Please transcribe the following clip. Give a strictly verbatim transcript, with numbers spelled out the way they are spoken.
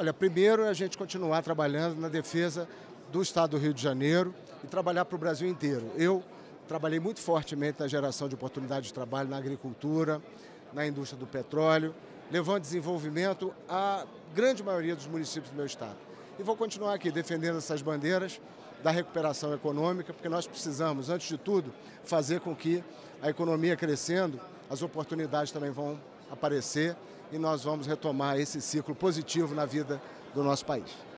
Olha, primeiro é a gente continuar trabalhando na defesa do Estado do Rio de Janeiro e trabalhar para o Brasil inteiro. Eu trabalhei muito fortemente na geração de oportunidades de trabalho na agricultura, na indústria do petróleo, levando desenvolvimento à grande maioria dos municípios do meu estado. E vou continuar aqui defendendo essas bandeiras da recuperação econômica, porque nós precisamos, antes de tudo, fazer com que a economia crescendo, as oportunidades também vão aparecer e nós vamos retomar esse ciclo positivo na vida do nosso país.